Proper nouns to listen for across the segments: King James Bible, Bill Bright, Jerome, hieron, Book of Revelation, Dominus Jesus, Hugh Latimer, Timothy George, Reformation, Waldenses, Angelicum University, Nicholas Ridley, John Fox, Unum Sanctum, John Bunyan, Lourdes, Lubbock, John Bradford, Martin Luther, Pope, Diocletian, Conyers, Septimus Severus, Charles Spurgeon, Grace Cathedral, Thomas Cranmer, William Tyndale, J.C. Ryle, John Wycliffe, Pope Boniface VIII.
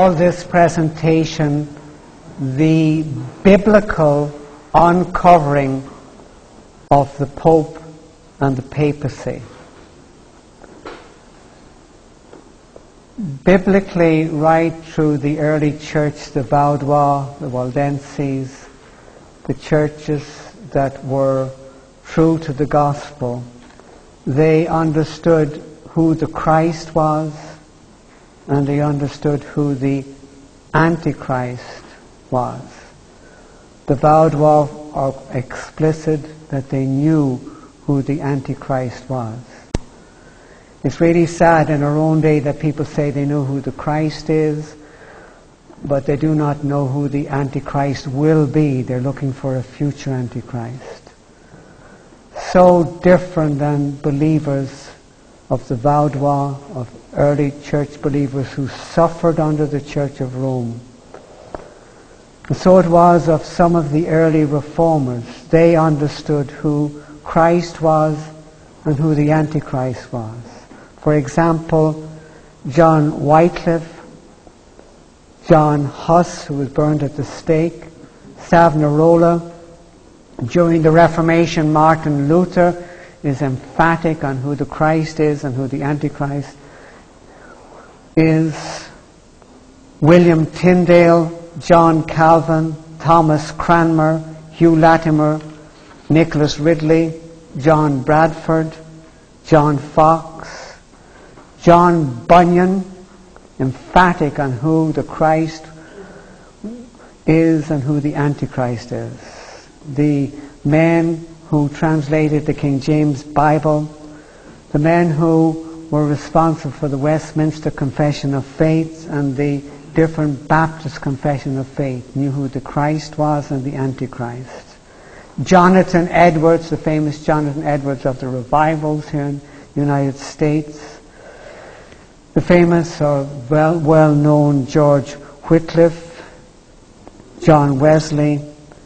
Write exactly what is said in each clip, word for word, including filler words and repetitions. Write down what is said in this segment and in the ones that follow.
call this presentation the biblical uncovering of the Pope and the papacy. Biblically, right through the early church, the Vaudois, the Waldenses, the churches that were true to the gospel, they understood who the Christ was, and they understood who the Antichrist was. The Vaudois are explicit that they knew who the Antichrist was. It's really sad in our own day that people say they know who the Christ is, but they do not know who the Antichrist will be. They're looking for a future Antichrist. So different than believers of the Vaudois, of early church believers who suffered under the Church of Rome. And so it was of some of the early reformers. They understood who Christ was and who the Antichrist was. For example, John Wycliffe, John Huss, who was burned at the stake, Savonarola. During the Reformation, Martin Luther is emphatic on who the Christ is and who the Antichrist is. William Tyndale, John Calvin, Thomas Cranmer, Hugh Latimer, Nicholas Ridley, John Bradford, John Fox, John Bunyan, emphatic on who the Christ is and who the Antichrist is. The men who translated the King James Bible, the men who were responsible for the Westminster Confession of Faith and the different Baptist Confession of Faith, knew who the Christ was and the Antichrist. Jonathan Edwards, the famous Jonathan Edwards of the revivals here in the United States. The famous or well, well-known George Whitefield, John Wesley,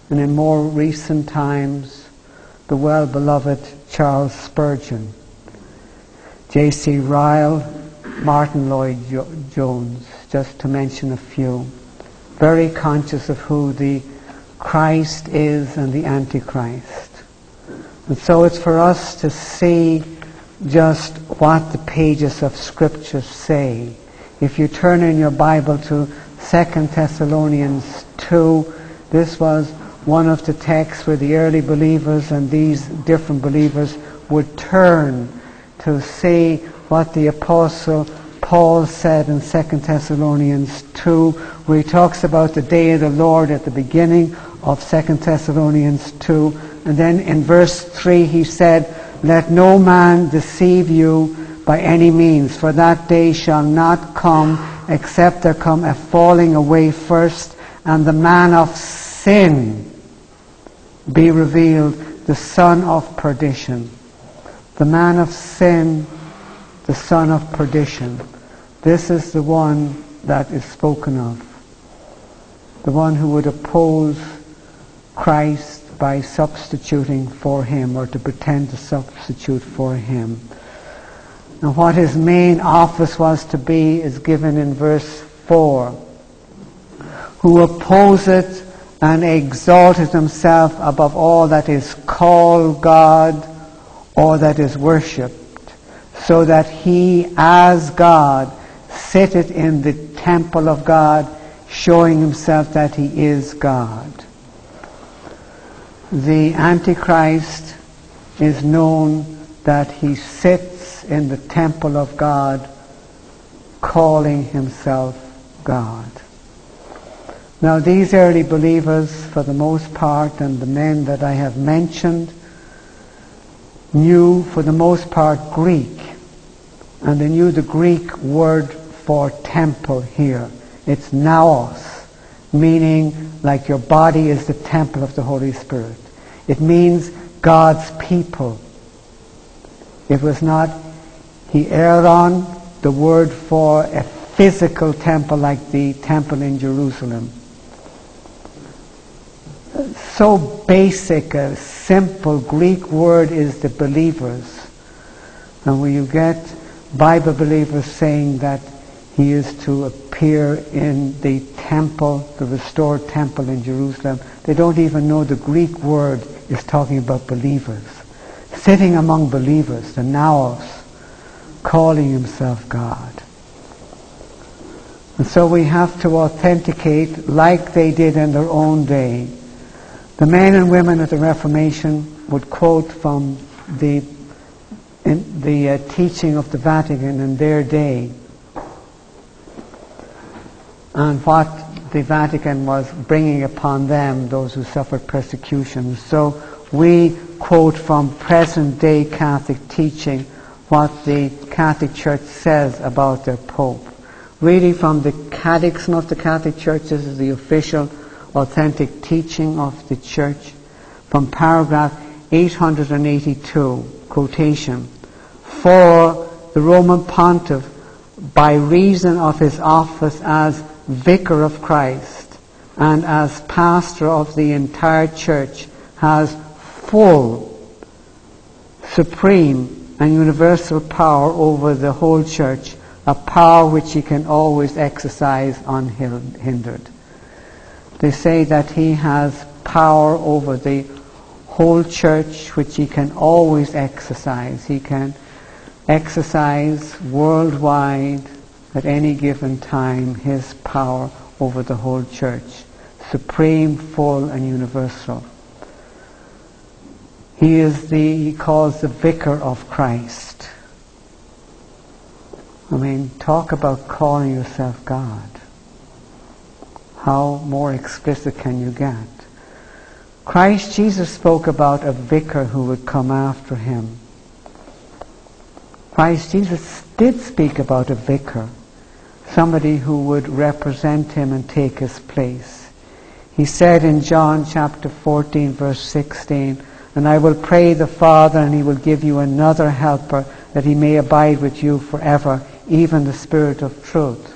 and in more recent times, the well-beloved Charles Spurgeon, J C Ryle, Martin Lloyd-Jones, just to mention a few. Very conscious of who the Christ is and the Antichrist. And so it's for us to see just what the pages of Scripture say. If you turn in your Bible to Second Thessalonians two, this was one of the texts where the early believers and these different believers would turn to see what the Apostle Paul said in Second Thessalonians two, where he talks about the day of the Lord at the beginning of Second Thessalonians two, and then in verse three he said, "Let no man deceive you by any means, for that day shall not come except there come a falling away first, and the man of sin be revealed, the son of perdition." The man of sin, the son of perdition. This is the one that is spoken of. The one who would oppose Christ by substituting for him, or to pretend to substitute for him. Now what his main office was to be is given in verse four. "Who opposeth and exalteth himself above all that is called God or that is worshipped, so that he as God sitteth in the temple of God, showing himself that he is God." The Antichrist is known that he sits in the temple of God, calling himself God. Now these early believers, for the most part, and the men that I have mentioned, knew for the most part Greek, and they knew the Greek word for temple here. It's naos, meaning like your body is the temple of the Holy Spirit. It means God's people. It was not hieron, the word for a physical temple like the temple in Jerusalem. So basic, a simple Greek word is the believers. And when you get Bible believers saying that he is to appear in the temple, the restored temple in Jerusalem. They don't even know the Greek word is talking about believers. Sitting among believers, the naos, calling himself God. And so we have to authenticate, like they did in their own day. The men and women of the Reformation would quote from the, in the uh, teaching of the Vatican in their day, and what the Vatican was bringing upon them, those who suffered persecution. So we quote from present-day Catholic teaching what the Catholic Church says about their Pope. Reading from the Catechism of the Catholic Church, this is the official authentic teaching of the Church, from paragraph eight hundred eighty-two, quotation, "For the Roman Pontiff, by reason of his office as Vicar of Christ and as pastor of the entire Church, has full, supreme and universal power over the whole Church, a power which he can always exercise unhindered." They say that he has power over the whole Church which he can always exercise. He can exercise worldwide at any given time his power over the whole Church, supreme, full and universal. He is the, he calls the Vicar of Christ. I mean, talk about calling yourself God. How more explicit can you get? Christ Jesus spoke about a vicar who would come after him. Christ Jesus did speak about a vicar, somebody who would represent him and take his place. He said in John chapter fourteen, verse sixteen, "And I will pray the Father, and he will give you another helper, that he may abide with you forever, even the Spirit of truth."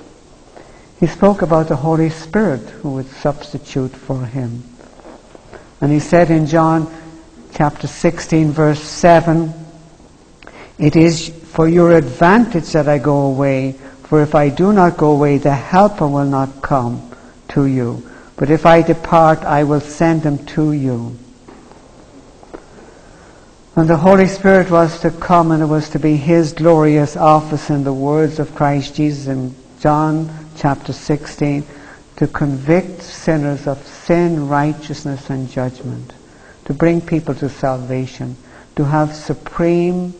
He spoke about the Holy Spirit who would substitute for him. And he said in John chapter sixteen, verse seven, "It is for your advantage that I go away, for if I do not go away, the Helper will not come to you. But if I depart, I will send him to you." And the Holy Spirit was to come, and it was to be his glorious office, in the words of Christ Jesus in John chapter sixteen, to convict sinners of sin, righteousness and judgment, to bring people to salvation, to have supreme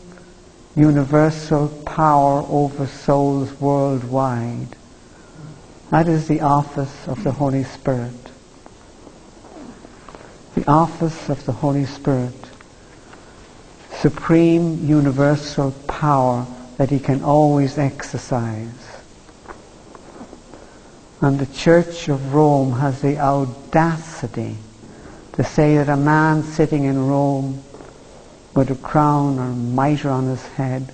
universal power over souls worldwide. That is the office of the Holy Spirit. The office of the Holy Spirit. Supreme universal power that he can always exercise. And the Church of Rome has the audacity to say that a man sitting in Rome with a crown or mitre on his head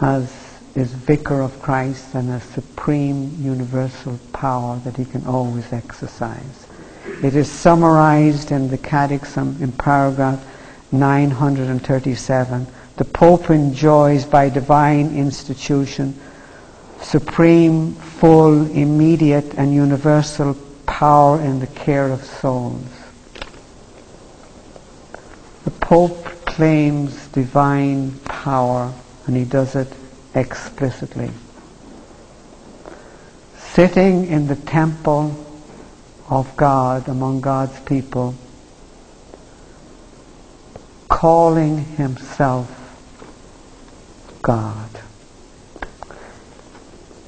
has, is Vicar of Christ and has supreme universal power that he can always exercise. It is summarized in the Catechism in paragraph nine hundred thirty-seven. The Pope enjoys by divine institution supreme, full, immediate and universal power in the care of souls. The Pope claims divine power, and he does it explicitly. Sitting in the temple of God, among God's people, calling himself God.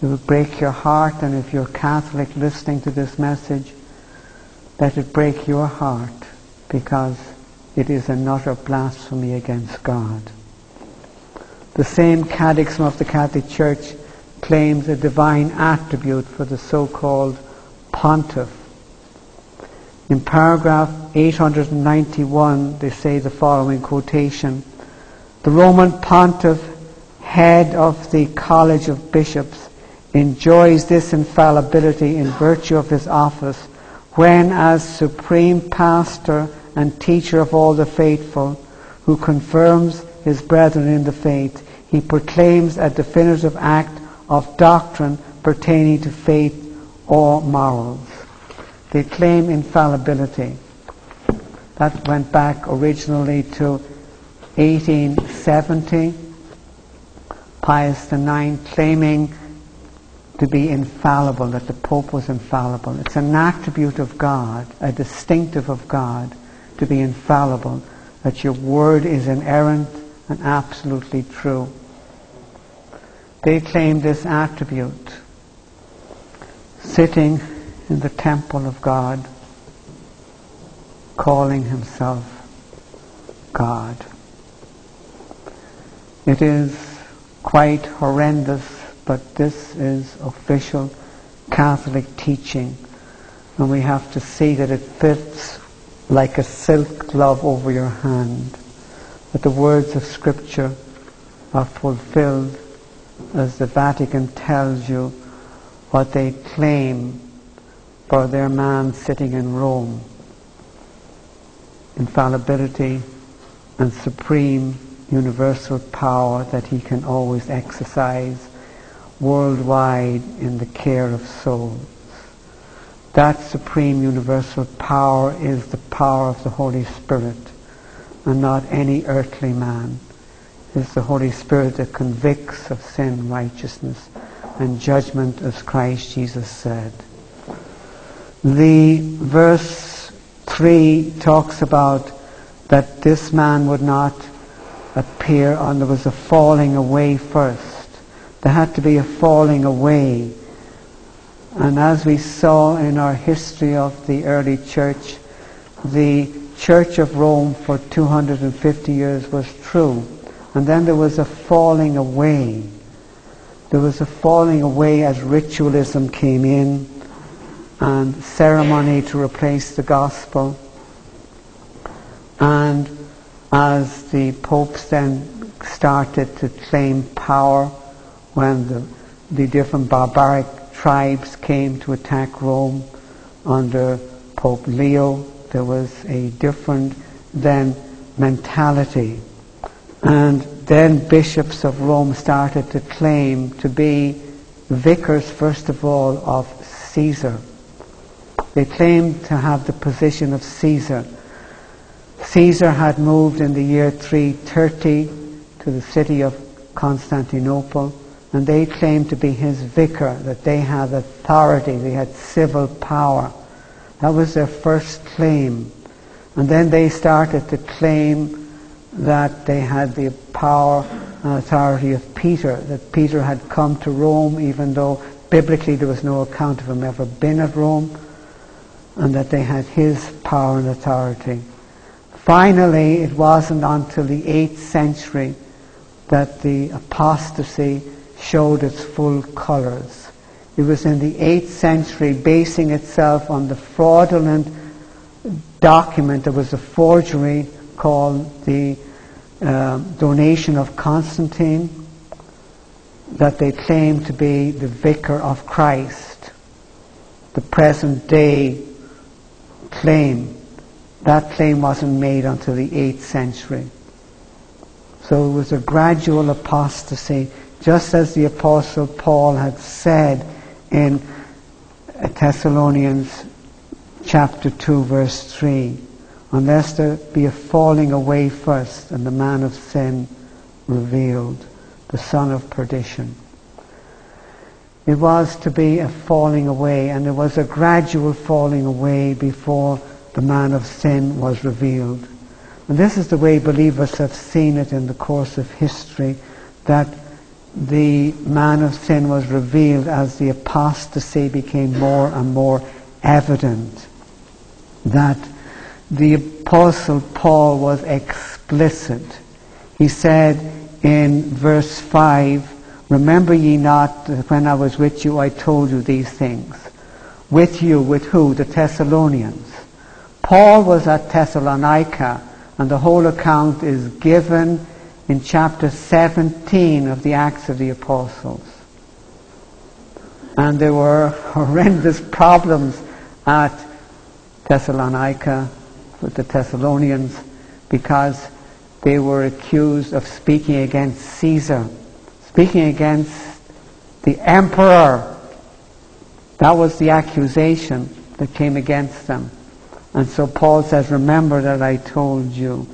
It will break your heart, and if you're Catholic listening to this message, let it break your heart, because it is an utter blasphemy against God. The same Catechism of the Catholic Church claims a divine attribute for the so-called Pontiff. In paragraph eight hundred ninety-one, they say the following quotation, "The Roman Pontiff, head of the College of Bishops, enjoys this infallibility in virtue of his office, when as supreme pastor and teacher of all the faithful, who confirms his brethren in the faith, he proclaims a definitive act of doctrine pertaining to faith or morals. They claim infallibility. That went back originally to eighteen seventy. Pius the ninth claiming to be infallible, that the Pope was infallible. It's an attribute of God, a distinctive of God, to be infallible, that your word is inerrant and absolutely true. They claim this attribute, sitting in the temple of God, calling himself God. It is quite horrendous, but this is official Catholic teaching, and we have to see that it fits like a silk glove over your hand, that the words of Scripture are fulfilled as the Vatican tells you what they claim for their man sitting in Rome. Infallibility and supreme universal power that he can always exercise worldwide in the care of souls. That supreme universal power is the power of the Holy Spirit, and not any earthly man. It's the Holy Spirit that convicts of sin, righteousness, and judgment, as Christ Jesus said. The verse three talks about that this man would not appear, and there was a falling away first. There had to be a falling away. And as we saw in our history of the early church, the Church of Rome for two hundred fifty years was true. And then there was a falling away. There was a falling away as ritualism came in, and ceremony to replace the gospel. And as the popes then started to claim power, when the, the different barbaric tribes came to attack Rome under Pope Leo, there was a different then mentality. And then bishops of Rome started to claim to be vicars, first of all, of Caesar. They claimed to have the position of Caesar. Caesar had moved in the year three thirty to the city of Constantinople, and they claimed to be his vicar, that they had authority, they had civil power. That was their first claim. And then they started to claim that they had the power and authority of Peter, that Peter had come to Rome, even though biblically there was no account of him ever been at Rome, and that they had his power and authority. Finally, it wasn't until the eighth century that the apostasy showed its full colors. It was in the eighth century, basing itself on the fraudulent document that was a forgery called the uh, Donation of Constantine, that they claimed to be the vicar of Christ, the present day claim. That claim wasn't made until the eighth century. So it was a gradual apostasy, just as the Apostle Paul had said in Thessalonians chapter two, verse three. Unless there be a falling away first, and the man of sin revealed, the son of perdition. It was to be a falling away, and it was a gradual falling away before the man of sin was revealed. And this is the way believers have seen it in the course of history, that the man of sin was revealed as the apostasy became more and more evident. That the Apostle Paul was explicit. He said in verse five, "Remember ye not that when I was with you, I told you these things." With you, with who? The Thessalonians. Paul was at Thessalonica, and the whole account is given in chapter seventeen of the Acts of the Apostles. And there were horrendous problems at Thessalonica with the Thessalonians, because they were accused of speaking against Caesar, speaking against the emperor That was the accusation that came against them. And so Paul says, remember that I told you.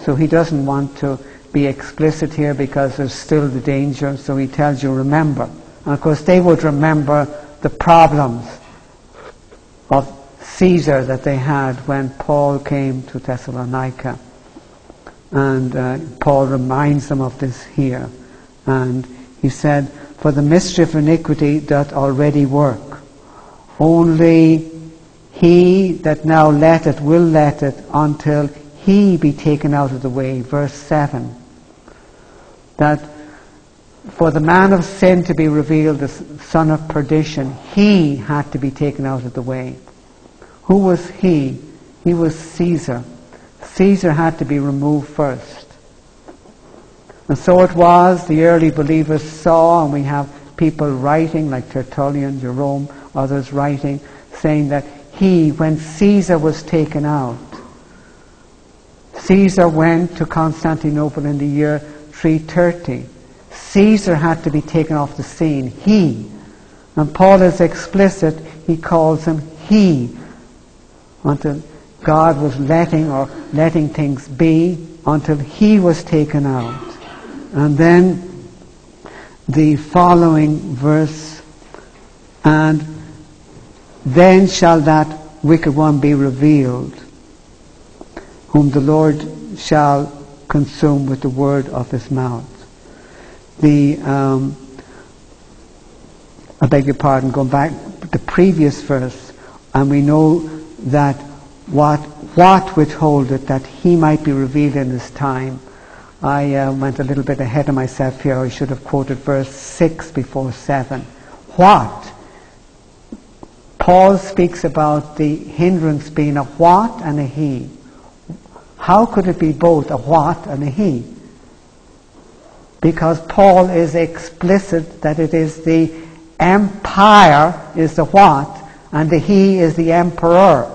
So he doesn't want to be explicit here because there's still the danger, so he tells you, remember. And of course they would remember the problems of Caesar that they had when Paul came to Thessalonica. And uh, Paul reminds them of this here. And he said, for the mystery of iniquity doth already work. Only he that now letteth will letteth until he be taken out of the way. Verse seven. That for the man of sin to be revealed, the son of perdition, he had to be taken out of the way. Who was he? He was Caesar. Caesar had to be removed first. And so it was, the early believers saw, and we have people writing, like Tertullian, Jerome, others writing, saying that he, when Caesar was taken out, Caesar went to Constantinople in the year three thirty. Caesar had to be taken off the scene, he. And Paul is explicit, he calls him he, until God was letting or letting things be, until he was taken out. And then the following verse, and then shall that wicked one be revealed, whom the Lord shall consume with the word of his mouth. The, um, I beg your pardon, going back to the previous verse, and we know that what, what withholdeth that he might be revealed in his time. I uh, went a little bit ahead of myself here. I should have quoted verse six before seven. What? Paul speaks about the hindrance being a what and a he. How could it be both a what and a he? Because Paul is explicit that it is the empire is the what and the he is the emperor.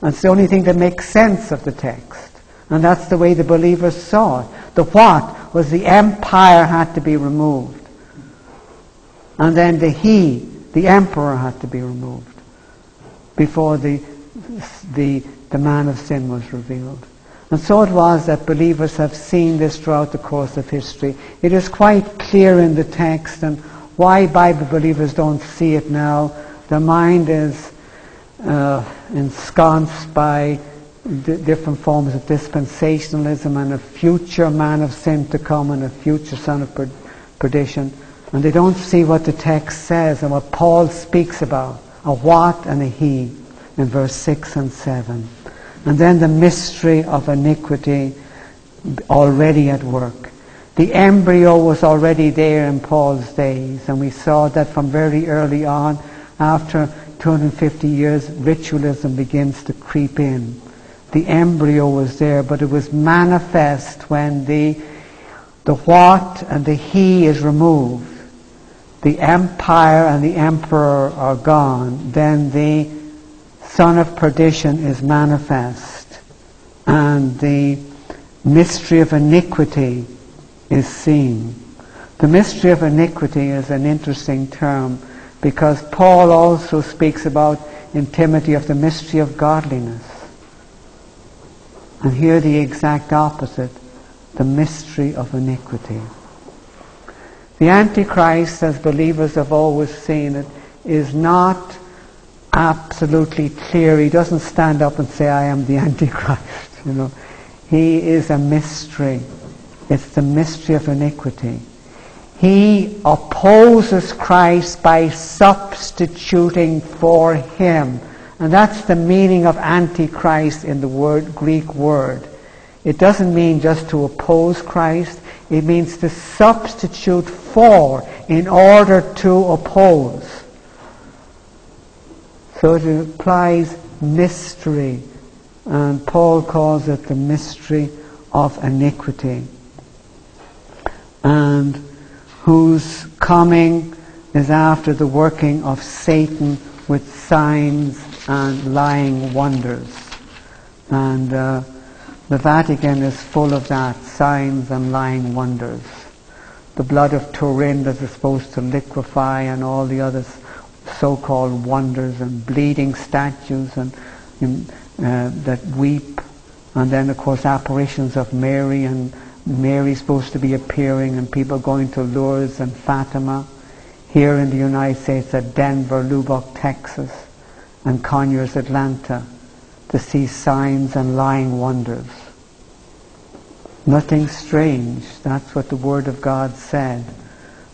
That's the only thing that makes sense of the text. And that's the way the believers saw it. The what was the empire had to be removed. And then the he, the emperor, had to be removed before the, the, the man of sin was revealed. And so it was that believers have seen this throughout the course of history. It is quite clear in the text, and why Bible believers don't see it now. Their mind is uh, ensconced by D different forms of dispensationalism and a future man of sin to come and a future son of per perdition, and they don't see what the text says and what Paul speaks about, a what and a he in verse six and seven. And then the mystery of iniquity already at work. The embryo was already there in Paul's days, and we saw that from very early on. After two hundred fifty years, ritualism begins to creep in. The embryo was there, but it was manifest when the the what and the he is removed. The empire and the emperor are gone. Then the son of perdition is manifest. And the mystery of iniquity is seen. The mystery of iniquity is an interesting term because Paul also speaks about in Timothy of the mystery of godliness. And here the exact opposite, the mystery of iniquity. The Antichrist, as believers have always seen it, is not absolutely clear. He doesn't stand up and say, I am the Antichrist. You know, he is a mystery. It's the mystery of iniquity. He opposes Christ by substituting for him. And that's the meaning of Antichrist in the word, Greek word. It doesn't mean just to oppose Christ. It means to substitute for in order to oppose. So it implies mystery. And Paul calls it the mystery of iniquity. And whose coming is after the working of Satan with signs and lying wonders. And uh, the Vatican is full of that, signs and lying wonders. The blood of Turin that is supposed to liquefy and all the other so-called wonders and bleeding statues and uh, that weep, and then of course apparitions of Mary, and Mary's supposed to be appearing and people going to Lourdes and Fatima. Here in the United States at Denver, Lubbock, Texas, and Conyers, Atlanta, to see signs and lying wonders. Nothing strange, that's what the Word of God said,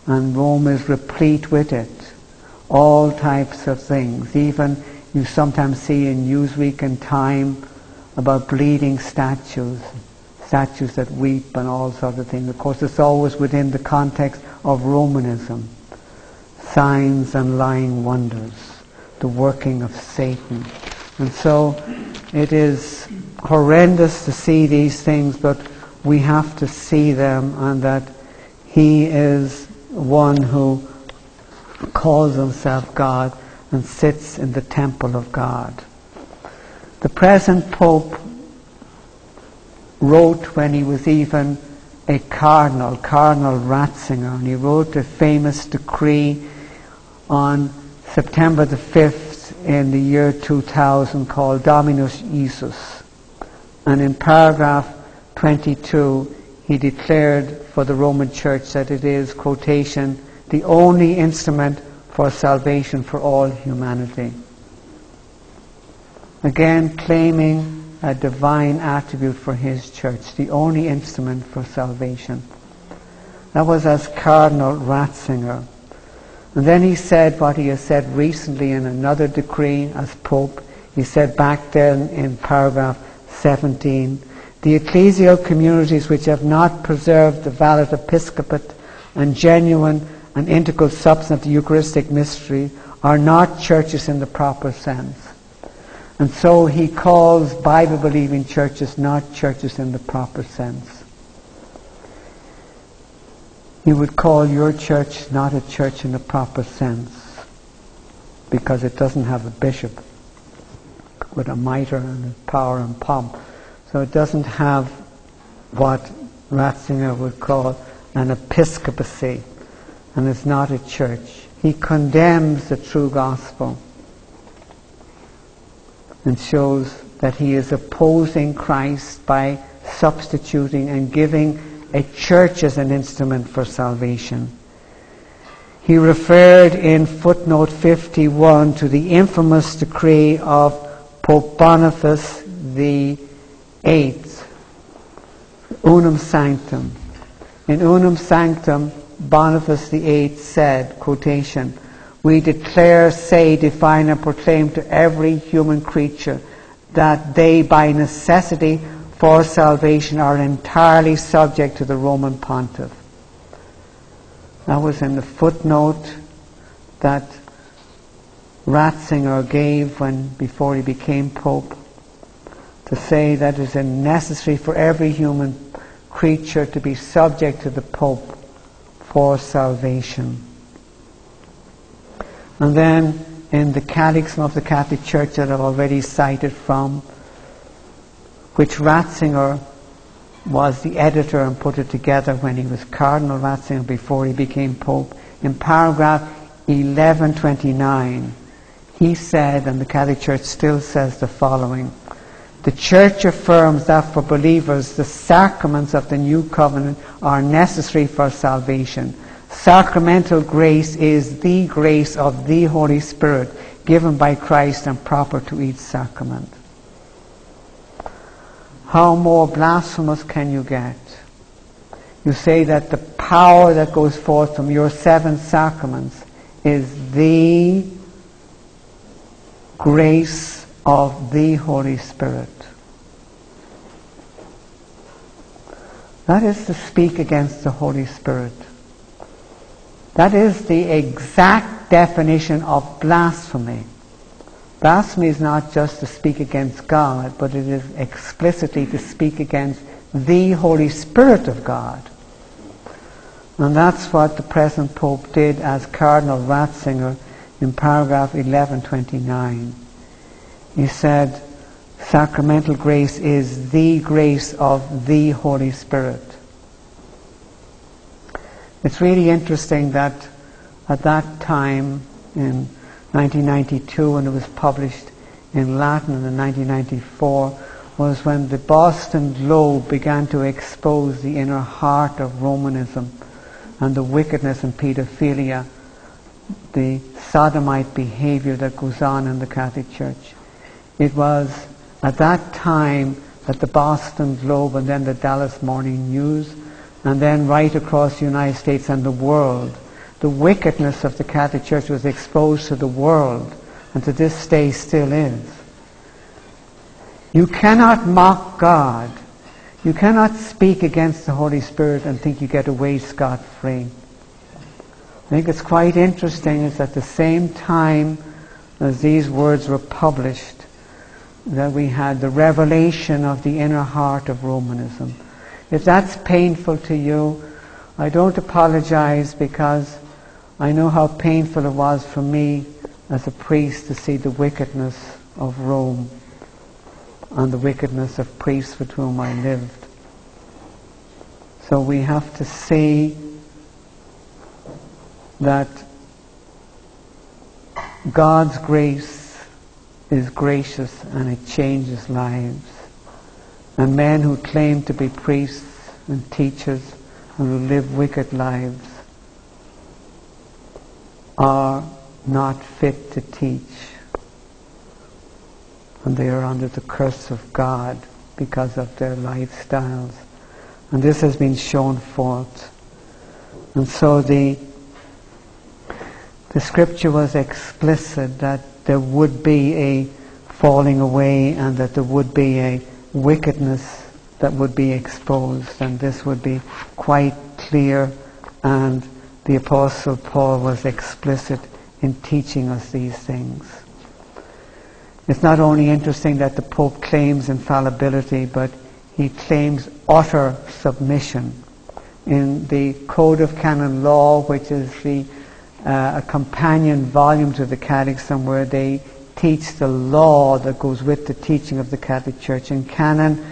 and Rome is replete with it. All types of things, even you sometimes see in Newsweek and Time about bleeding statues, statues that weep and all sorts of things. Of course, it's always within the context of Romanism. Signs and lying wonders, the working of Satan. And so it is horrendous to see these things, but we have to see them, and that he is one who calls himself God and sits in the temple of God. The present Pope wrote when he was even a cardinal, Cardinal Ratzinger, and he wrote a famous decree on September the fifth in the year two thousand called Dominus Jesus. And in paragraph twenty-two, he declared for the Roman Church that it is, quotation, the only instrument for salvation for all humanity. Again, claiming a divine attribute for his church, the only instrument for salvation. That was as Cardinal Ratzinger. And then he said what he has said recently in another decree as Pope. He said back then in paragraph seventeen, the ecclesial communities which have not preserved the valid episcopate and genuine and integral substance of the Eucharistic mystery are not churches in the proper sense. And so he calls Bible-believing churches not churches in the proper sense. He would call your church not a church in the proper sense because it doesn't have a bishop with a mitre and power and pomp. So it doesn't have what Ratzinger would call an episcopacy, and it's not a church. He condemns the true gospel and shows that he is opposing Christ by substituting and giving a church as an instrument for salvation. He referred in footnote fifty-one to the infamous decree of Pope Boniface the eighth, Unum Sanctum. In Unum Sanctum, Boniface the eighth said, quotation, we declare, say, define, and proclaim to every human creature that they, by necessity for salvation, are entirely subject to the Roman pontiff. That was in the footnote that Ratzinger gave when, before he became Pope, to say that it is necessary for every human creature to be subject to the Pope for salvation. And then in the Catechism of the Catholic Church that I've already cited from, which Ratzinger was the editor and put it together when he was Cardinal Ratzinger before he became Pope, in paragraph eleven twenty-nine, he said, and the Catholic Church still says the following, the Church affirms that for believers the sacraments of the New Covenant are necessary for salvation. Sacramental grace is the grace of the Holy Spirit given by Christ and proper to each sacrament. How more blasphemous can you get? You say that the power that goes forth from your seven sacraments is the grace of the Holy Spirit. That is to speak against the Holy Spirit. That is the exact definition of blasphemy. Blasphemy is not just to speak against God, but it is explicitly to speak against the Holy Spirit of God. And that's what the present Pope did as Cardinal Ratzinger in paragraph eleven twenty-nine. He said, sacramental grace is the grace of the Holy Spirit. It's really interesting that at that time in nineteen ninety-two, when it was published in Latin, and in nineteen ninety-four was when the Boston Globe began to expose the inner heart of Romanism and the wickedness and pedophilia, the sodomite behavior that goes on in the Catholic Church. It was at that time that the Boston Globe and then the Dallas Morning News and then right across the United States and the world, the wickedness of the Catholic Church was exposed to the world, and to this day still is. You cannot mock God. You cannot speak against the Holy Spirit and think you get away scot-free. I think it's quite interesting is at the same time as these words were published that we had the revelation of the inner heart of Romanism. If that's painful to you, I don't apologize, because I know how painful it was for me as a priest to see the wickedness of Rome and the wickedness of priests with whom I lived. So we have to see that God's grace is gracious and it changes lives. And men who claim to be priests and teachers and who live wicked lives are not fit to teach, and they are under the curse of God because of their lifestyles, and this has been shown forth. And so the the scripture was explicit that there would be a falling away and that there would be a wickedness that would be exposed, and this would be quite clear, and the Apostle Paul was explicit in teaching us these things. It's not only interesting that the Pope claims infallibility, but he claims utter submission. In the Code of Canon Law, which is the, uh, a companion volume to the Catechism, where they teach the law that goes with the teaching of the Catholic Church, in Canon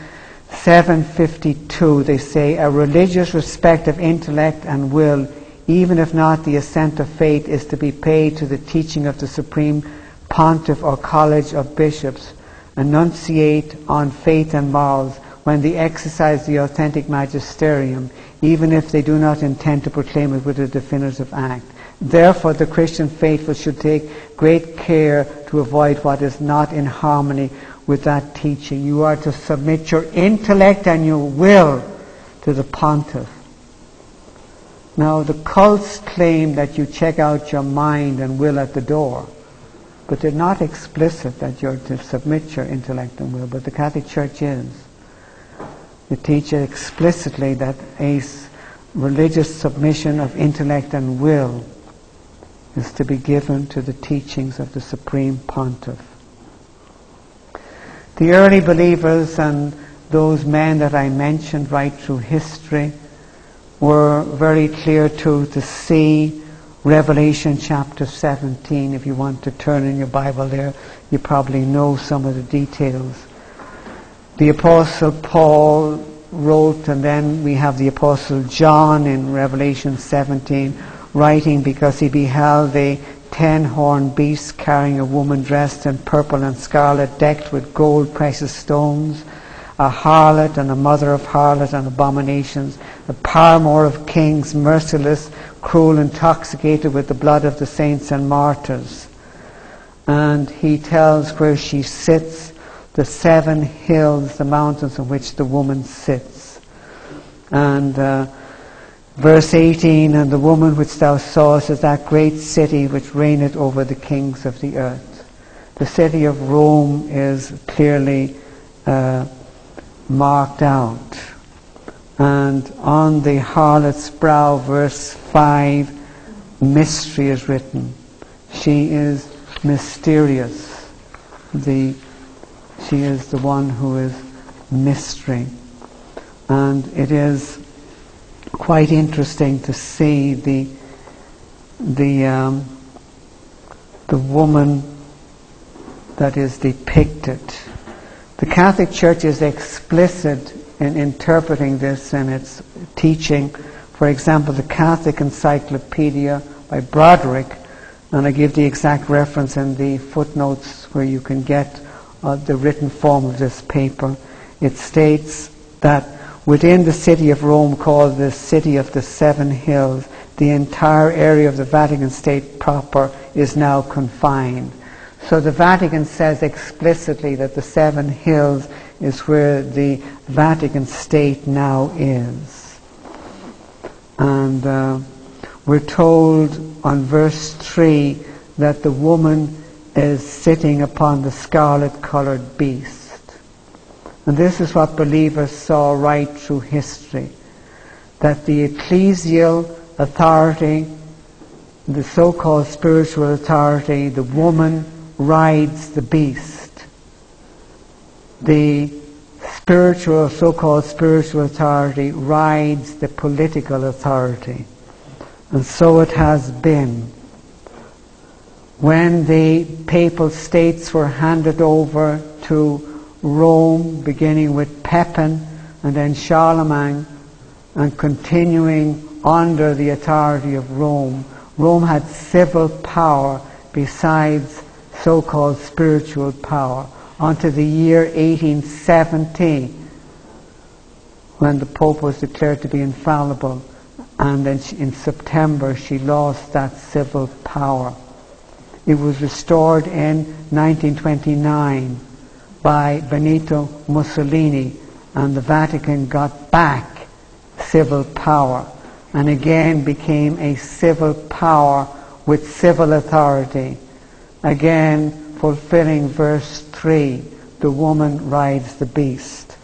seven fifty-two they say, a religious respect of intellect and will, even if not the assent of faith, is to be paid to the teaching of the Supreme Pontiff or College of Bishops, enunciate on faith and morals when they exercise the authentic magisterium, even if they do not intend to proclaim it with a definitive act. Therefore, the Christian faithful should take great care to avoid what is not in harmony with that teaching. You are to submit your intellect and your will to the Pontiff. Now, the cults claim that you check out your mind and will at the door, but they're not explicit that you're to submit your intellect and will, but the Catholic Church is. They teach explicitly that a religious submission of intellect and will is to be given to the teachings of the Supreme Pontiff. The early believers and those men that I mentioned right through history were very clear to to see Revelation chapter seventeen. If you want to turn in your Bible there, you probably know some of the details. The Apostle Paul wrote, and then we have the Apostle John in Revelation seventeen writing, because he beheld a ten-horned beast carrying a woman dressed in purple and scarlet, decked with gold, precious stones, a harlot and a mother of harlots and abominations, the paramour of kings, merciless, cruel, intoxicated with the blood of the saints and martyrs. And he tells where she sits, the seven hills, the mountains on which the woman sits. And uh, verse eighteen, and the woman which thou sawest is that great city which reigneth over the kings of the earth. The city of Rome is clearly uh, marked out. And on the harlot's brow, verse five, mystery is written. She is mysterious. The, she is the one who is mystery. And it is quite interesting to see the, the, um, the woman that is depicted. The Catholic Church is explicit in interpreting this and its teaching. For example, the Catholic Encyclopedia by Broderick And I give the exact reference in the footnotes where you can get uh, the written form of this paper. It states that within the city of Rome, called the City of the Seven Hills, the entire area of the Vatican State proper is now confined. So the Vatican says explicitly that the Seven Hills is where the Vatican State now is. And uh, we're told on verse three that the woman is sitting upon the scarlet-colored beast. And this is what believers saw right through history, that the ecclesial authority, the so-called spiritual authority, the woman rides the beast. The spiritual, so-called spiritual authority rides the political authority. And so it has been. When the papal states were handed over to Rome, beginning with Pepin and then Charlemagne, and continuing under the authority of Rome, Rome had civil power besides so-called spiritual power, until the year eighteen seventy, when the Pope was declared to be infallible. And then she, in September, she lost that civil power. It was restored in nineteen twenty-nine by Benito Mussolini, and the Vatican got back civil power, and again became a civil power with civil authority. Again, fulfilling verse three, the woman rides the beast.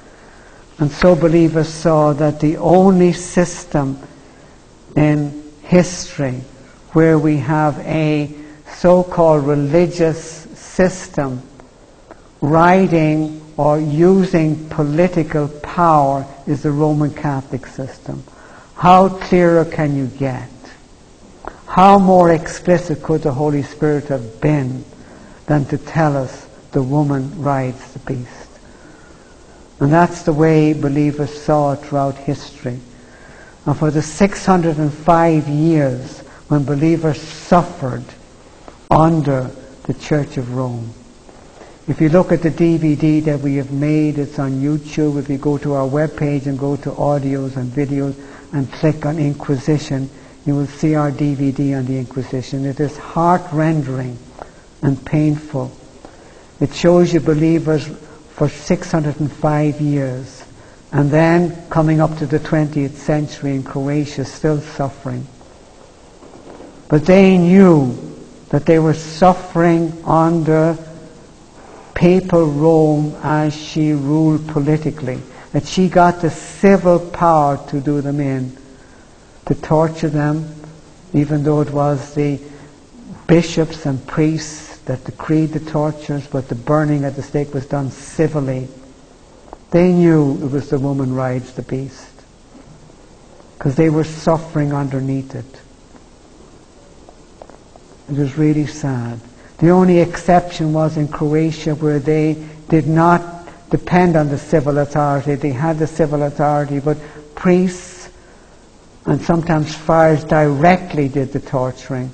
And so believers saw that the only system in history where we have a so-called religious system riding or using political power is the Roman Catholic system. How clearer can you get? How more explicit could the Holy Spirit have been than to tell us the woman rides the beast? And that's the way believers saw it throughout history. And for the six hundred and five years when believers suffered under the Church of Rome. If you look at the D V D that we have made, it's on YouTube. If you go to our webpage and go to audios and videos and click on Inquisition, you will see our D V D on the Inquisition. It is heart-rending and painful. It shows you believers for six hundred and five years. And then, coming up to the twentieth century in Croatia, still suffering. But they knew that they were suffering under papal Rome as she ruled politically. That she got the civil power to do them in, to torture them, even though it was the bishops and priests that decreed the tortures, but the burning at the stake was done civilly. They knew it was the woman rides the beast, because they were suffering underneath it. It was really sad. The only exception was in Croatia, where they did not depend on the civil authority. They had the civil authority, but priests and sometimes friars directly did the torturing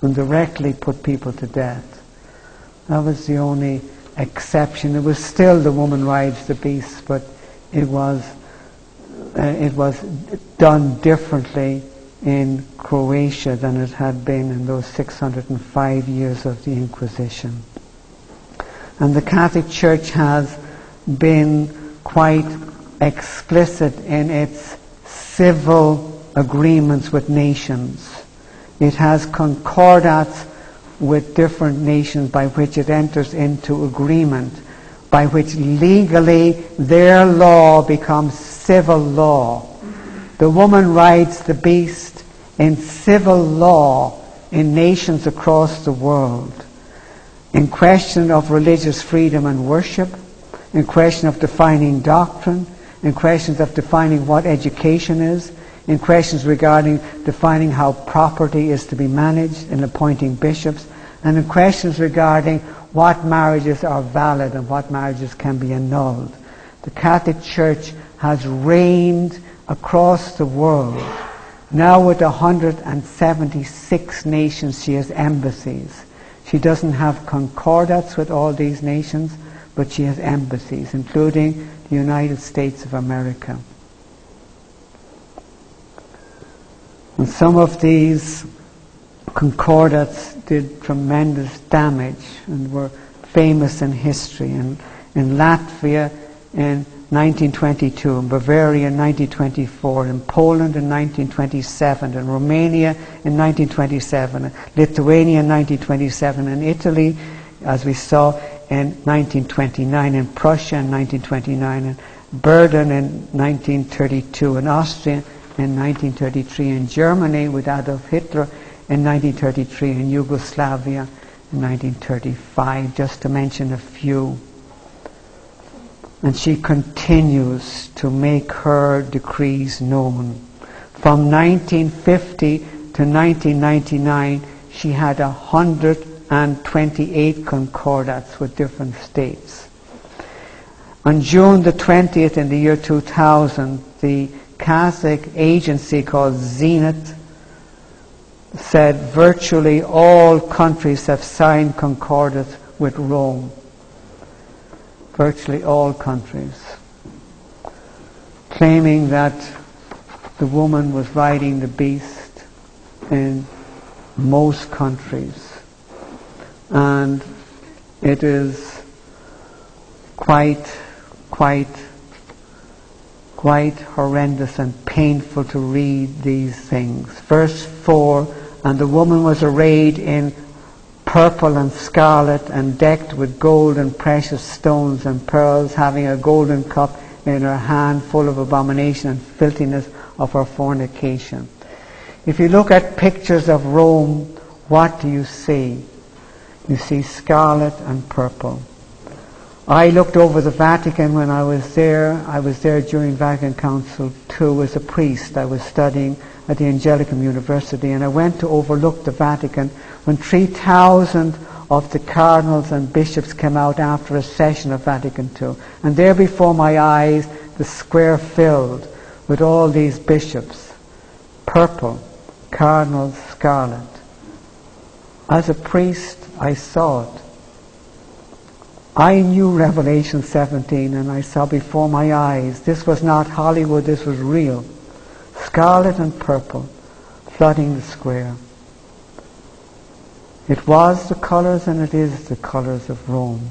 and directly put people to death. That was the only exception. It was still the woman rides the beast, but it was uh, it was done differently in Croatia than it had been in those six hundred and five years of the Inquisition. And the Catholic Church has been quite explicit in its civil agreements with nations. It has concordats with different nations by which it enters into agreement, by which legally their law becomes civil law. The woman rides the beast in civil law in nations across the world, in question of religious freedom and worship, in question of defining doctrine, in questions of defining what education is, in questions regarding defining how property is to be managed, in appointing bishops, and in questions regarding what marriages are valid and what marriages can be annulled. The Catholic Church has reigned across the world Now with one hundred seventy-six nations she has embassies. She doesn't have concordats with all these nations, but she has embassies, including the United States of America. And some of these concordats did tremendous damage and were famous in history. And in Latvia in nineteen twenty-two, in Bavaria in nineteen twenty-four, in Poland in nineteen twenty-seven, in Romania in nineteen twenty-seven, in Lithuania in nineteen twenty-seven, in Italy, as we saw, in nineteen twenty-nine, in Prussia in nineteen twenty-nine, in Berlin in nineteen thirty-two, in Austria in nineteen thirty-three, in Germany with Adolf Hitler in nineteen thirty-three, in Yugoslavia in nineteen thirty-five, just to mention a few. And she continues to make her decrees known. From nineteen fifty to nineteen ninety-nine, she had one hundred twenty-eight concordats with different states. On June the twentieth in the year two thousand, the Catholic agency called Zenith said virtually all countries have signed concordats with Rome. Virtually all countries. Claiming that the woman was riding the beast in most countries. And it is quite, quite, quite horrendous and painful to read these things. Verse four, and the woman was arrayed in purple and scarlet and decked with gold and precious stones and pearls, having a golden cup in her hand full of abomination and filthiness of her fornication. If you look at pictures of Rome, what do you see? You see scarlet and purple. I looked over the Vatican when I was there. I was there during Vatican Council two as a priest. I was studying at the Angelicum University, and I went to overlook the Vatican when three thousand of the cardinals and bishops came out after a session of Vatican two. And there before my eyes, the square filled with all these bishops. Purple, cardinals, scarlet. As a priest, I saw it. I knew Revelation seventeen, and I saw before my eyes. This was not Hollywood, this was real. Scarlet and purple, flooding the square. It was the colors and it is the colors of Rome.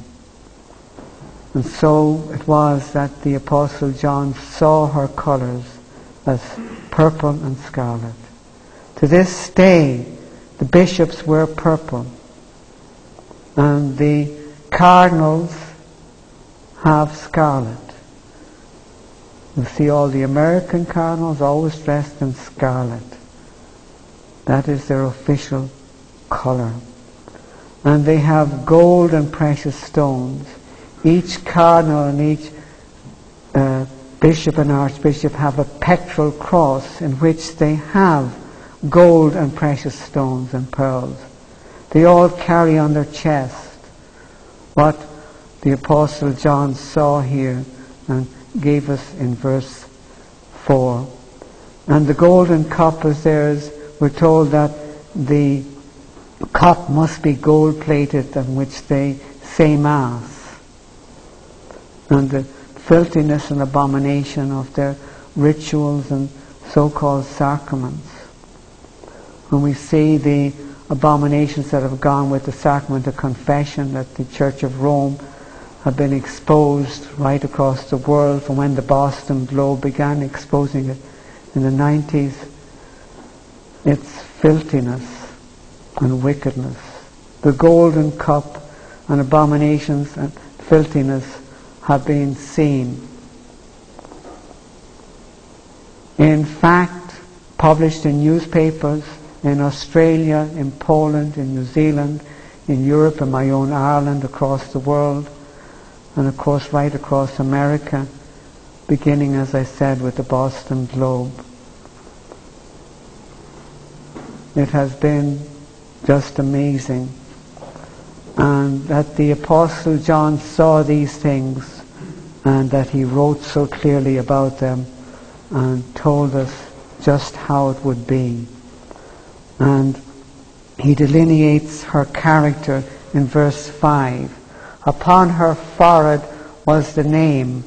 And so it was that the Apostle John saw her colors as purple and scarlet. To this day, the bishops wear purple, and the cardinals have scarlet. You see all the American cardinals always dressed in scarlet. That is their official color. And they have gold and precious stones. Each cardinal and each uh, bishop and archbishop have a pectoral cross in which they have gold and precious stones and pearls. They all carry on their chest what the Apostle John saw here and gave us in verse four. And the golden cup is theirs. We're told that the cup must be gold plated, in which they say mass. And the filthiness and abomination of their rituals and so-called sacraments. When we see the abominations that have gone with the sacrament of confession that the Church of Rome have been exposed right across the world from when the Boston Globe began exposing it in the nineties. It's filthiness and wickedness. The golden cup and abominations and filthiness have been seen. In fact, published in newspapers in Australia, in Poland, in New Zealand, in Europe, in my own Ireland, across the world, and of course right across America, beginning, as I said, with the Boston Globe. It has been just amazing. And that the Apostle John saw these things, and that he wrote so clearly about them and told us just how it would be. And he delineates her character in verse five. Upon her forehead was the name,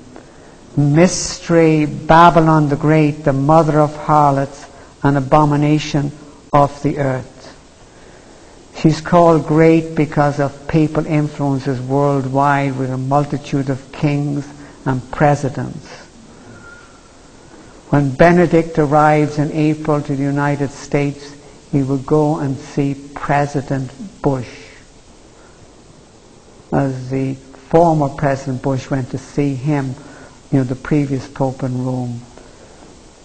Mystery, Babylon the Great, the mother of harlots, an abomination of the earth. She's called great because of papal influences worldwide with a multitude of kings and presidents. When Benedict arrives in April to the United States, he will go and see President Bush, as the former President Bush went to see him, you know, the previous Pope in Rome.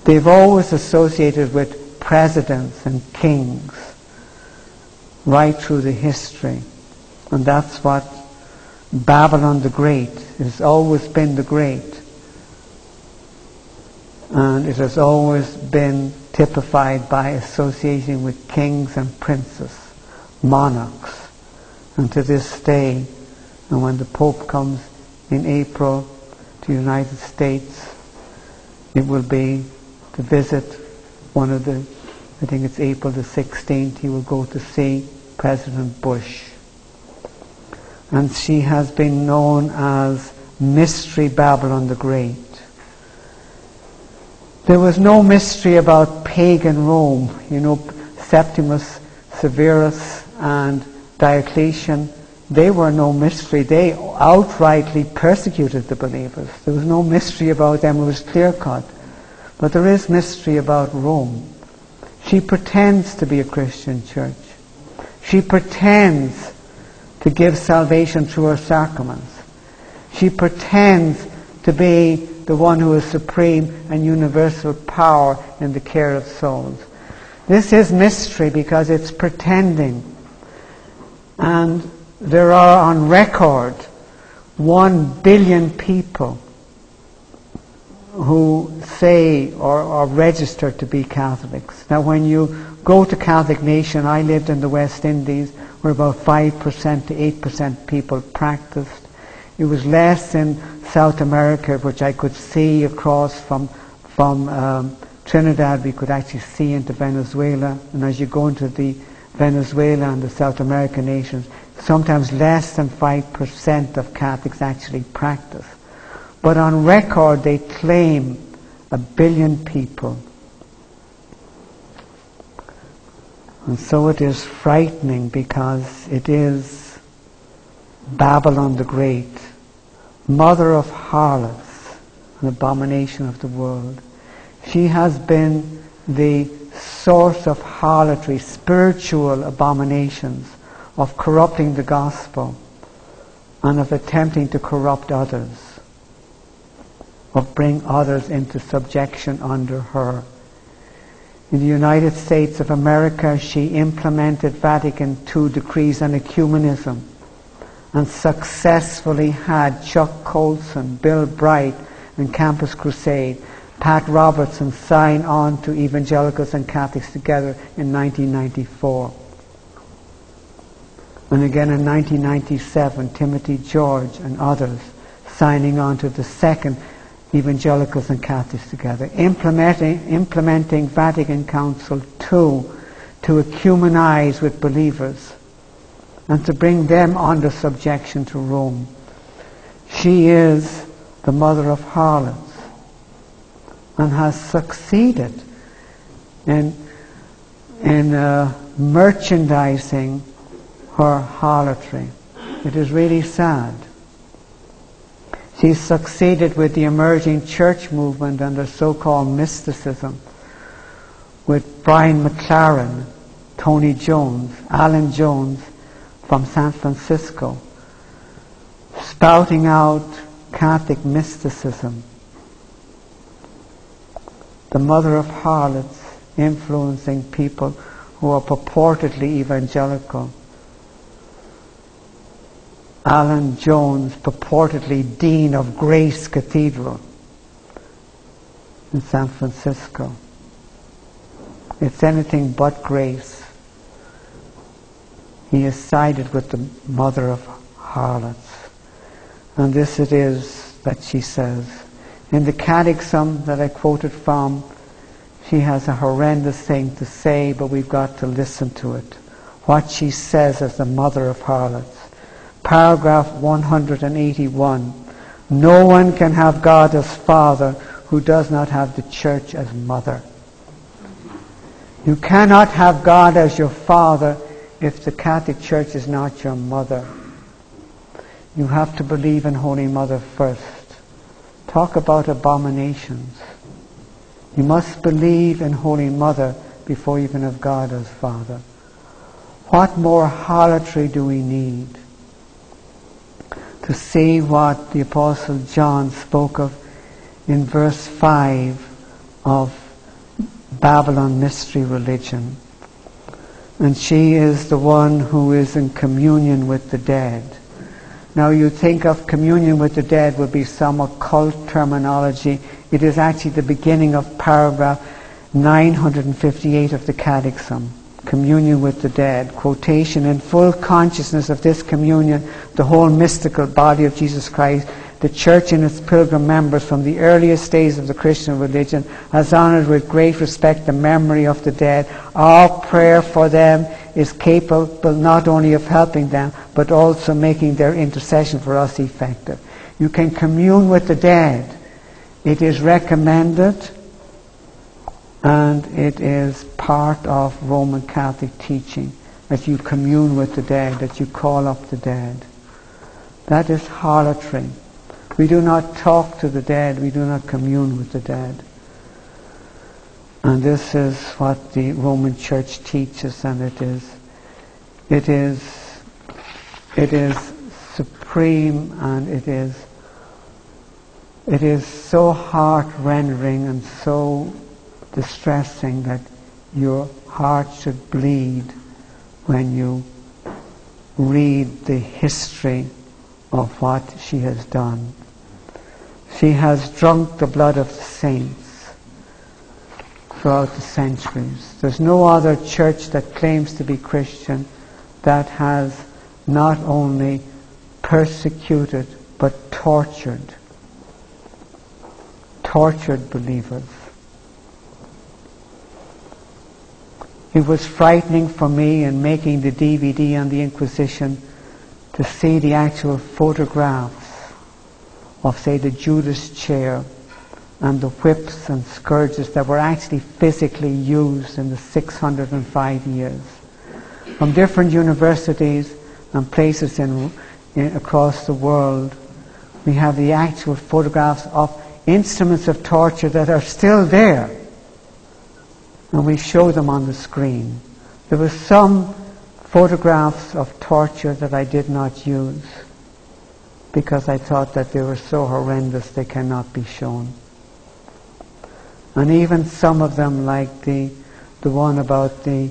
They've always associated with presidents and kings right through the history. And that's what Babylon the Great has always been, the Great. And it has always been typified by associating with kings and princes, monarchs. And to this day, and when the Pope comes in April to the United States, it will be to visit one of the, I think it's April the sixteenth, he will go to see President Bush. And she has been known as Mystery Babylon the Great. There was no mystery about pagan Rome. You know, Septimus Severus and Diocletian, they were no mystery. They outrightly persecuted the believers. There was no mystery about them. It was clear-cut. But there is mystery about Rome. She pretends to be a Christian church. She pretends to give salvation through her sacraments. She pretends to be the one who is supreme and universal power in the care of souls. This is mystery because it's pretending. And there are on record one billion people who say or are registered to be Catholics. Now when you go to Catholic Nation, I lived in the West Indies where about five percent to eight percent people practiced. It was less in South America, which I could see across from, from um, Trinidad, we could actually see into Venezuela. And as you go into the Venezuela and the South American nations, sometimes less than five percent of Catholics actually practice. But on record, they claim a billion people. And so it is frightening because it is Babylon the Great, mother of harlots, an abomination of the world. She has been the source of harlotry, spiritual abominations, of corrupting the gospel and of attempting to corrupt others, of bring others into subjection under her. In the United States of America, she implemented Vatican two decrees on ecumenism and successfully had Chuck Colson, Bill Bright and Campus Crusade, Pat Robertson sign on to Evangelicals and Catholics Together in nineteen ninety-four. And again in nineteen ninety-seven, Timothy George and others signing on to the second Evangelicals and Catholics Together, implementing, implementing Vatican Council two to ecumenize with believers and to bring them under subjection to Rome. She is the mother of harlots and has succeeded in, in uh, merchandising her harlotry. It is really sad. She succeeded with the emerging church movement and the so-called mysticism with Brian McLaren, Tony Jones, Alan Jones from San Francisco, spouting out Catholic mysticism. The mother of harlots influencing people who are purportedly evangelical. Alan Jones, purportedly Dean of Grace Cathedral in San Francisco. It's anything but grace. He has sided with the mother of harlots. And this it is that she says. In the catechism that I quoted from, She has a horrendous thing to say, but we've got to listen to it. What she says as the mother of harlots. Paragraph one hundred eighty-one. No one can have God as Father who does not have the Church as Mother. You cannot have God as your Father if the Catholic Church is not your Mother. You have to believe in Holy Mother first. Talk about abominations. You must believe in Holy Mother before you can have God as Father. What more harlotry do we need? To see what the Apostle John spoke of in verse five of Babylon mystery religion. And she is the one who is in communion with the dead. Now you think of communion with the dead would be some occult terminology. It is actually the beginning of paragraph nine hundred fifty-eight of the Catechism. Communion with the dead. Quotation: in full consciousness of this communion, the whole mystical body of Jesus Christ, the Church and its pilgrim members from the earliest days of the Christian religion, has honored with great respect the memory of the dead. Our prayer for them is capable not only of helping them, but also making their intercession for us effective. You can commune with the dead. It is recommended, and it is part of Roman Catholic teaching that you commune with the dead, that you call up the dead. That is harlotry. We do not talk to the dead, we do not commune with the dead. And this is what the Roman Church teaches, and it is, it is, it is supreme, and it is, it is so heart-rending and so distressing that your heart should bleed when you read the history of what she has done. She has drunk the blood of the saints throughout the centuries. There's no other church that claims to be Christian that has not only persecuted but tortured, tortured believers. It was frightening for me in making the D V D on the Inquisition to see the actual photographs of, say, the Judas chair and the whips and scourges that were actually physically used in the six hundred five years. From different universities and places in, in, across the world, we have the actual photographs of instruments of torture that are still there. And we show them on the screen. There were some photographs of torture that I did not use because I thought that they were so horrendous they cannot be shown. And even some of them, like the the one about the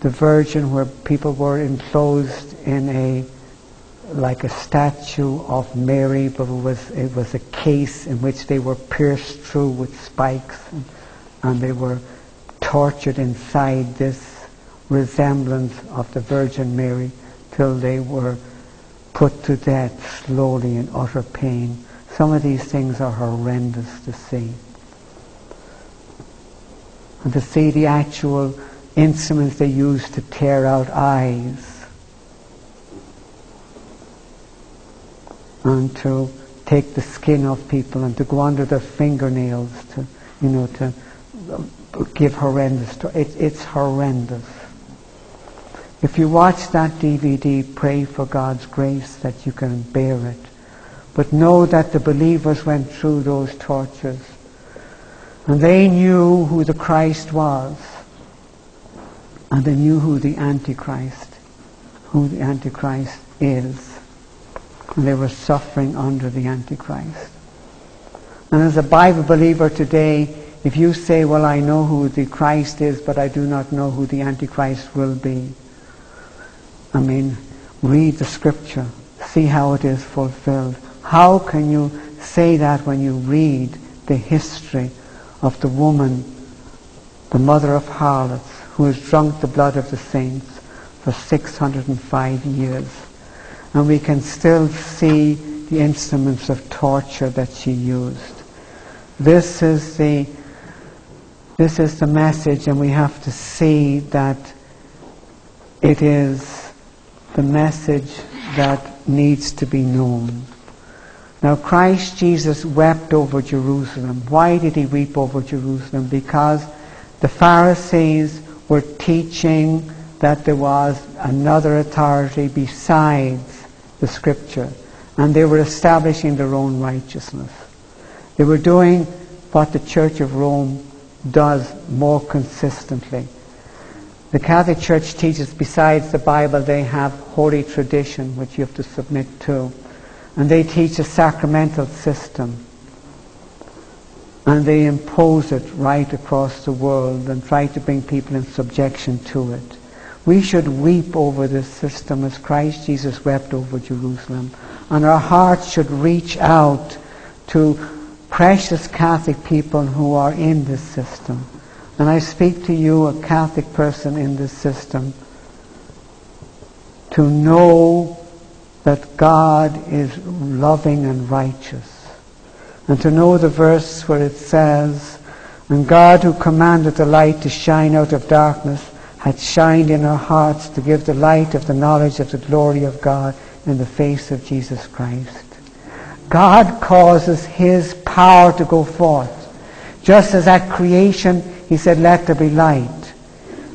the Virgin, where people were enclosed in a like a statue of Mary, but it was it was a case in which they were pierced through with spikes, and, and they were tortured inside this resemblance of the Virgin Mary till they were put to death slowly in utter pain. Some of these things are horrendous to see. And to see the actual instruments they used to tear out eyes and to take the skin off people and to go under their fingernails to, you know, to give horrendous, to it, it's horrendous. If you watch that D V D, pray for God's grace that you can bear it. But know that the believers went through those tortures. And they knew who the Christ was. And they knew who the Antichrist, who the Antichrist is. And they were suffering under the Antichrist. And as a Bible believer today, if you say, well, I know who the Christ is, but I do not know who the Antichrist will be. I mean, read the scripture. See how it is fulfilled. How can you say that when you read the history of the woman, the mother of harlots, who has drunk the blood of the saints for six hundred five years? And we can still see the instruments of torture that she used. This is the This is the message, and we have to see that it is the message that needs to be known. Now, Christ Jesus wept over Jerusalem. Why did he weep over Jerusalem? Because the Pharisees were teaching that there was another authority besides the Scripture, and they were establishing their own righteousness. They were doing what the Church of Rome does more consistently. The Catholic Church teaches, besides the Bible, they have holy tradition, which you have to submit to. And they teach a sacramental system. And they impose it right across the world and try to bring people in subjection to it. We should weep over this system as Christ Jesus wept over Jerusalem. And our hearts should reach out to precious Catholic people who are in this system. And I speak to you, a Catholic person in this system, to know that God is loving and righteous. And to know the verse where it says, "And God, who commanded the light to shine out of darkness, hath shined in our hearts to give the light of the knowledge of the glory of God in the face of Jesus Christ." God causes his power to go forth. Just as at creation he said, "Let there be light,"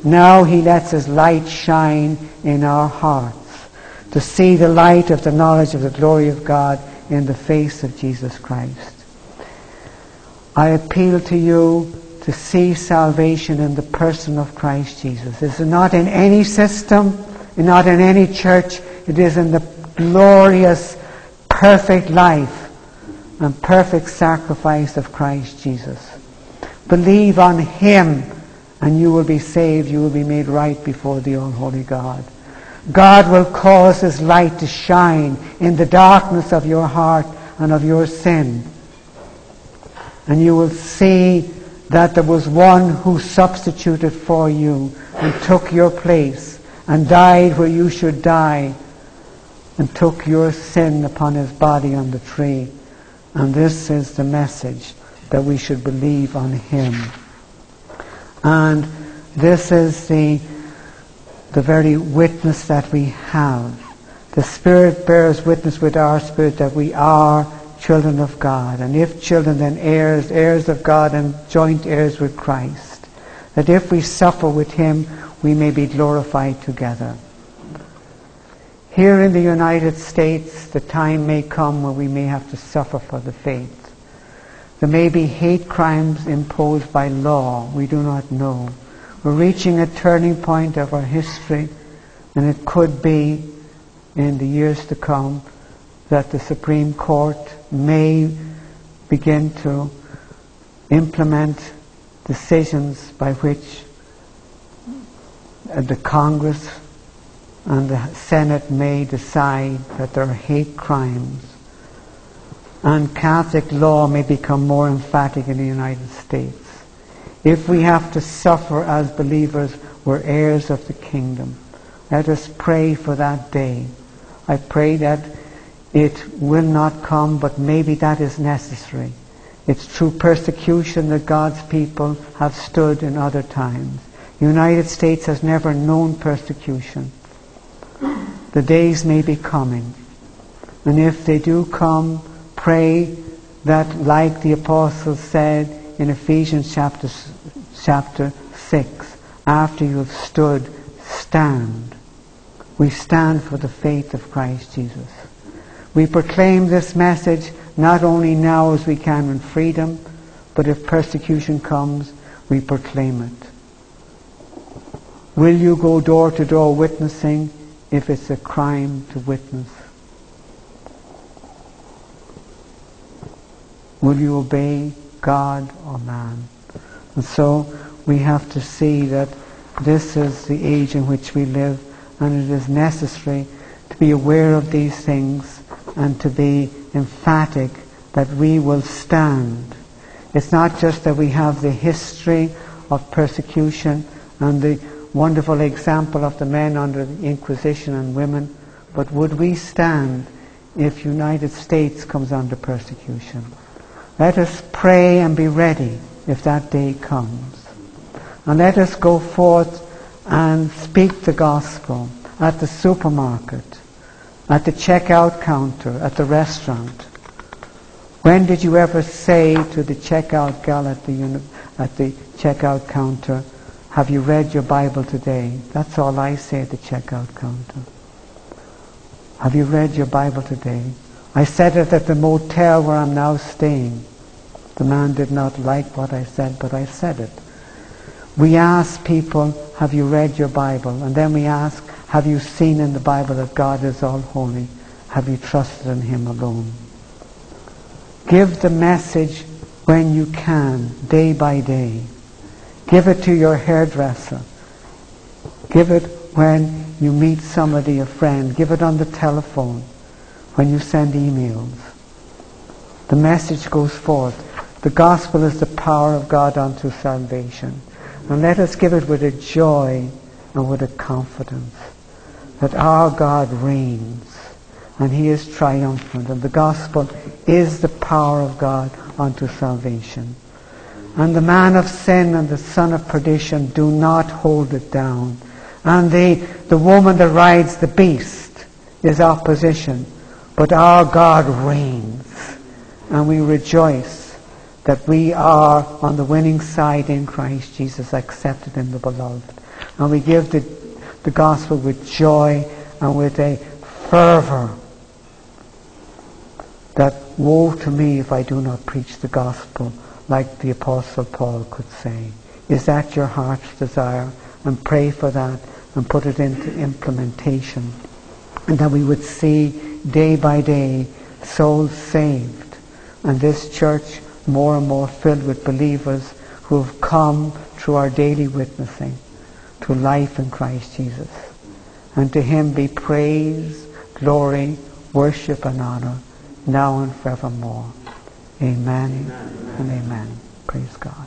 now he lets his light shine in our hearts, to see the light of the knowledge of the glory of God in the face of Jesus Christ. I appeal to you to see salvation in the person of Christ Jesus. It's not in any system, not in any church. It is in the glorious, perfect life and perfect sacrifice of Christ Jesus. Believe on him and you will be saved. You will be made right before the all-holy God. God will cause his light to shine in the darkness of your heart and of your sin. And you will see that there was one who substituted for you and took your place and died where you should die and took your sin upon his body on the tree. And this is the message, that we should believe on him. And this is the the very witness that we have. The Spirit bears witness with our spirit that we are children of God, and if children, then heirs, heirs of God, and joint heirs with Christ, that if we suffer with him, we may be glorified together. Here in the United States, the time may come where we may have to suffer for the faith. There may be hate crimes imposed by law. We do not know. We're reaching a turning point of our history, and it could be in the years to come that the Supreme Court may begin to implement decisions by which the Congress and the Senate may decide that there are hate crimes, and Catholic law may become more emphatic in the United States. If we have to suffer as believers, we're heirs of the kingdom. Let us pray for that day. I pray that it will not come, but maybe that is necessary. It's through persecution that God's people have stood in other times. The United States has never known persecution. The days may be coming. And if they do come, pray that, like the apostles said, in Ephesians chapter, chapter six, after you have stood, stand. We stand for the faith of Christ Jesus. We proclaim this message not only now as we can in freedom, but if persecution comes, we proclaim it. Will you go door to door witnessing if it's a crime to witness? Will you obey God or man? And so we have to see that this is the age in which we live, and it is necessary to be aware of these things and to be emphatic that we will stand. It's not just that we have the history of persecution and the wonderful example of the men under the Inquisition and women, but would we stand if United States comes under persecution? Let us pray and be ready if that day comes. and let us go forth and speak the gospel at the supermarket, at the checkout counter, at the restaurant. When did you ever say to the checkout gal at the, uni- at the checkout counter, have you read your Bible today? That's all I say at the checkout counter. Have you read your Bible today? I said it at the motel where I'm now staying. The man did not like what I said, but I said it. We ask people, have you read your Bible? And then we ask, have you seen in the Bible that God is all holy? Have you trusted in Him alone? Give the message when you can, day by day. Give it to your hairdresser. Give it when you meet somebody, a friend. Give it on the telephone, when you send emails. The message goes forth. The gospel is the power of God unto salvation. And let us give it with a joy and with a confidence that our God reigns and He is triumphant, and the gospel is the power of God unto salvation. And the man of sin and the son of perdition do not hold it down. And the, the woman that rides the beast is opposition. But our God reigns, and we rejoice that we are on the winning side in Christ Jesus, accepted in the beloved. And we give the, the gospel with joy and with a fervor that woe to me if I do not preach the gospel, like the Apostle Paul could say. Is that your heart's desire? And pray for that and put it into implementation. And that we would see day by day souls saved, and this church more and more filled with believers who have come through our daily witnessing to life in Christ Jesus. And to Him be praise, glory, worship and honor, now and forevermore. Amen, amen. And amen. Praise God.